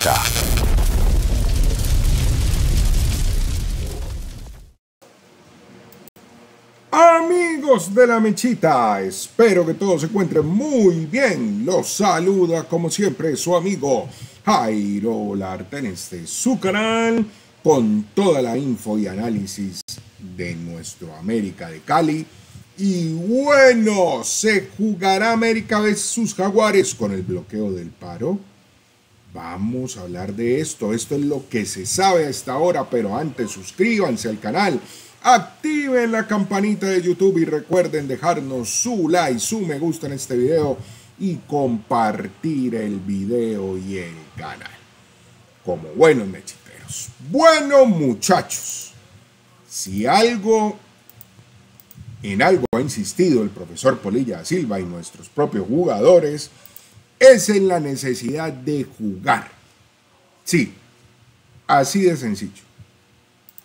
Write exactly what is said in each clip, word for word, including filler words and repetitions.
Mechita. Amigos de La Mechita, espero que todos se encuentren muy bien. Los saluda como siempre su amigo Jairo Olarte en este su canal con toda la info y análisis de nuestro América de Cali. Y bueno, ¿se jugará América versus Jaguares con el bloqueo del paro? Vamos a hablar de esto. Esto es lo que se sabe hasta ahora, pero antes suscríbanse al canal, activen la campanita de YouTube y recuerden dejarnos su like, su me gusta en este video y compartir el video y el canal. Como buenos mechiteros. Bueno, muchachos, si algo... En algo ha insistido el profesor Polilla da Silva y nuestros propios jugadores, es en la necesidad de jugar. Sí, así de sencillo.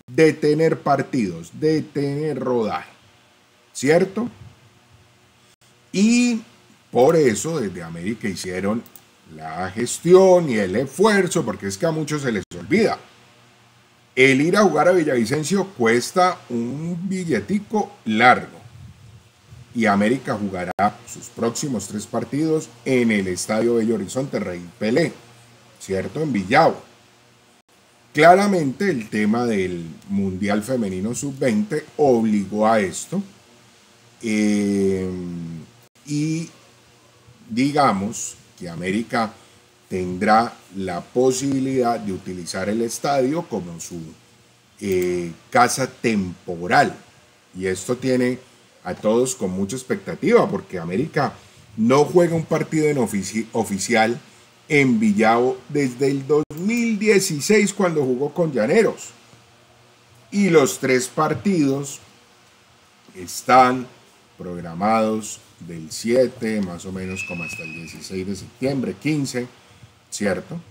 De tener partidos, de tener rodaje, ¿cierto? Y por eso desde América hicieron la gestión y el esfuerzo, porque es que a muchos se les olvida. El ir a jugar a Villavicencio cuesta un billetico largo. Y América jugará sus próximos tres partidos en el Estadio Bello Horizonte, Rey Pelé, ¿cierto? En Villavo. Claramente el tema del Mundial Femenino sub veinte obligó a esto. Eh, y digamos que América tendrá la posibilidad de utilizar el estadio como su eh, casa temporal. Y esto tiene a todos con mucha expectativa, porque América no juega un partido en ofici oficial en Villavo desde el dos mil dieciséis, cuando jugó con Llaneros. Y los tres partidos están programados del siete, más o menos, como hasta el dieciséis de septiembre, quince. ¿Cierto?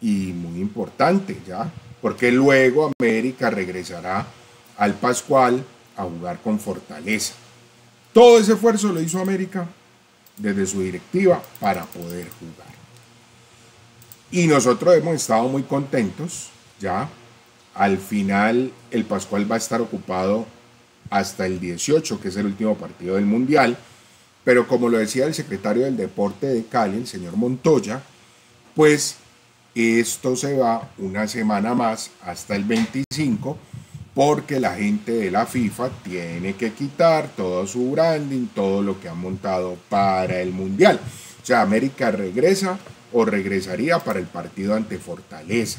Y muy importante, ¿ya? Porque luego América regresará al Pascual a jugar con Fortaleza. Todo ese esfuerzo lo hizo América desde su directiva para poder jugar. Y nosotros hemos estado muy contentos, ¿ya? Al final el Pascual va a estar ocupado hasta el dieciocho, que es el último partido del Mundial. Pero como lo decía el secretario del Deporte de Cali, el señor Montoya, pues esto se va una semana más hasta el veinticinco, porque la gente de la FIFA tiene que quitar todo su branding, todo lo que han montado para el Mundial. O sea, América regresa o regresaría para el partido ante Fortaleza.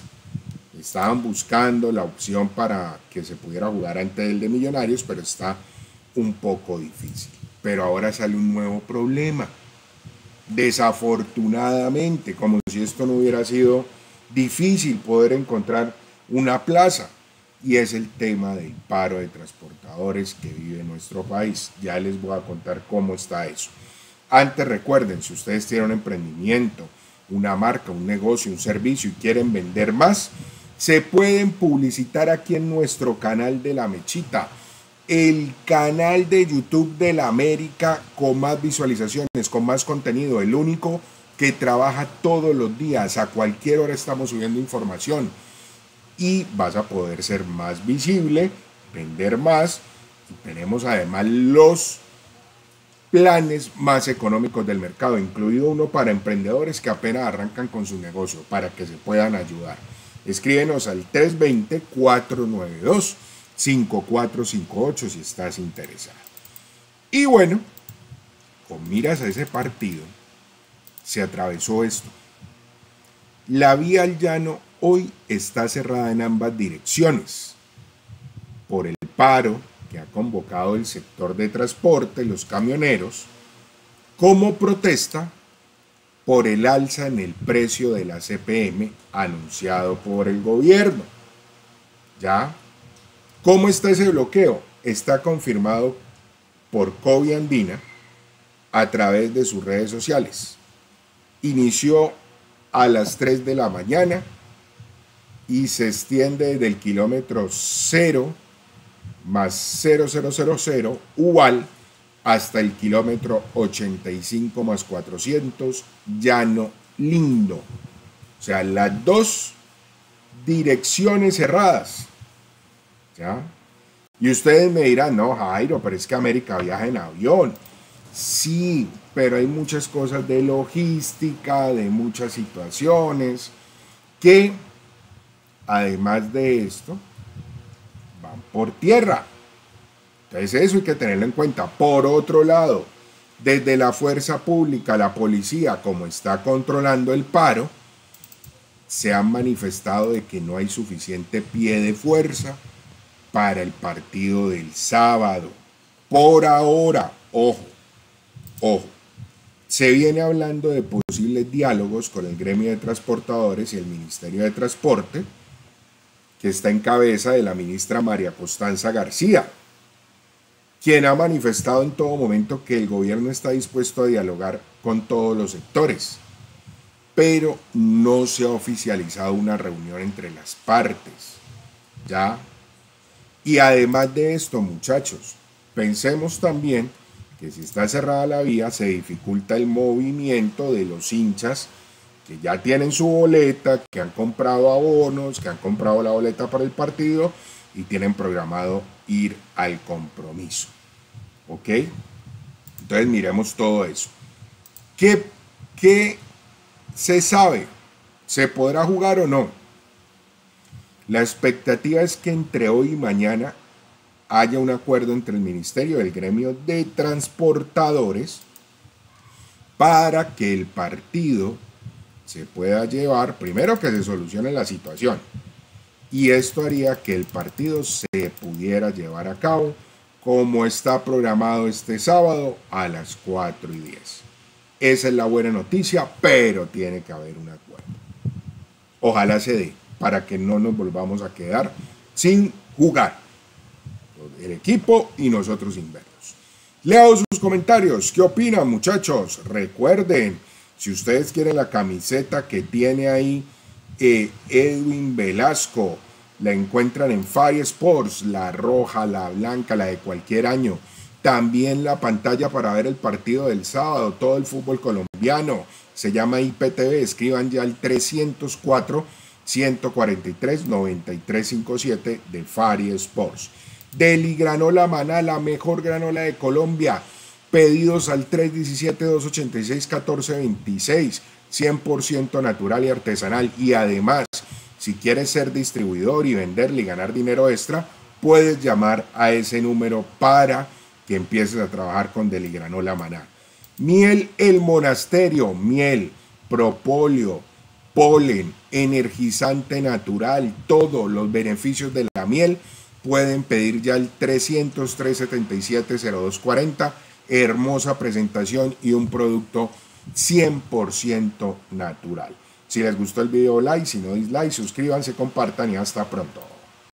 Estaban buscando la opción para que se pudiera jugar ante el de Millonarios, pero está un poco difícil. Pero ahora sale un nuevo problema. Desafortunadamente, como si esto no hubiera sido difícil poder encontrar una plaza, y es el tema del paro de transportadores que vive nuestro país. Ya les voy a contar cómo está eso. Antes, recuerden, si ustedes tienen un emprendimiento, una marca, un negocio, un servicio y quieren vender más, se pueden publicitar aquí en nuestro canal de La Mechita, el canal de YouTube de La América con más visualizaciones, con más contenido, el único que trabaja todos los días. A cualquier hora estamos subiendo información y vas a poder ser más visible, vender más, y tenemos además los planes más económicos del mercado, incluido uno para emprendedores que apenas arrancan con su negocio, para que se puedan ayudar. Escríbenos al tres dos cero, cuatro nueve dos, cinco cuatro cinco ocho si estás interesado. Y bueno, con miras a ese partido, se atravesó esto. La vía al llano hoy está cerrada en ambas direcciones por el paro que ha convocado el sector de transporte, los camioneros, como protesta por el alza en el precio de la C P M anunciado por el gobierno. ¿Ya? ¿Cómo está ese bloqueo? Está confirmado por Cobi Andina a través de sus redes sociales. Inició a las tres de la mañana y se extiende desde el kilómetro cero más cero cero cero cero Ubal hasta el kilómetro ochenta y cinco más cuatrocientos Llano Lindo. O O sea, las dos direcciones cerradas. ¿Ya? Y ustedes me dirán, no, Jairo, pero es que América viaja en avión. Sí, pero hay muchas cosas de logística, de muchas situaciones, que además de esto, van por tierra. Entonces eso hay que tenerlo en cuenta. Por otro lado, desde la fuerza pública, la policía, como está controlando el paro, se han manifestado de que no hay suficiente pie de fuerza para el partido del sábado. Por ahora, ojo. Ojo, se viene hablando de posibles diálogos con el gremio de transportadores y el Ministerio de Transporte, que está en cabeza de la ministra María Constanza García, quien ha manifestado en todo momento que el gobierno está dispuesto a dialogar con todos los sectores, pero no se ha oficializado una reunión entre las partes, ¿ya? Y además de esto, muchachos, pensemos también que si está cerrada la vía se dificulta el movimiento de los hinchas que ya tienen su boleta, que han comprado abonos, que han comprado la boleta para el partido y tienen programado ir al compromiso. ¿Ok? Entonces miremos todo eso. ¿Qué, qué se sabe? ¿Se podrá jugar o no? La expectativa es que entre hoy y mañana haya un acuerdo entre el Ministerio y el gremio de transportadores para que el partido se pueda llevar, primero que se solucione la situación, y esto haría que el partido se pudiera llevar a cabo como está programado este sábado a las cuatro y diez. Esa es la buena noticia, pero tiene que haber un acuerdo. Ojalá se dé, para que no nos volvamos a quedar sin jugar el equipo y nosotros sin verlos. Leo sus comentarios. ¿Qué opinan, muchachos? Recuerden, si ustedes quieren la camiseta que tiene ahí eh, Edwin Velasco, la encuentran en Fary Sports, la roja, la blanca, la de cualquier año. También la pantalla para ver el partido del sábado, todo el fútbol colombiano. Se llama I P T V, escriban ya al trescientos cuatro, ciento cuarenta y tres, noventa y tres cincuenta y siete de Fary Sports. Deli Granola Maná, la mejor granola de Colombia. Pedidos al tres diecisiete, dos ochenta y seis, catorce veintiséis. cien por ciento natural y artesanal. Y además, si quieres ser distribuidor y venderle y ganar dinero extra, puedes llamar a ese número para que empieces a trabajar con Deli Granola Maná. Miel El Monasterio. Miel, propóleo, polen, energizante natural. Todos los beneficios de la miel. Pueden pedir ya el trescientos tres, setenta y siete, cero dos cuarenta. Hermosa presentación y un producto cien por ciento natural. Si les gustó el video, like. Si no, dislike. Suscríbanse, compartan y hasta pronto.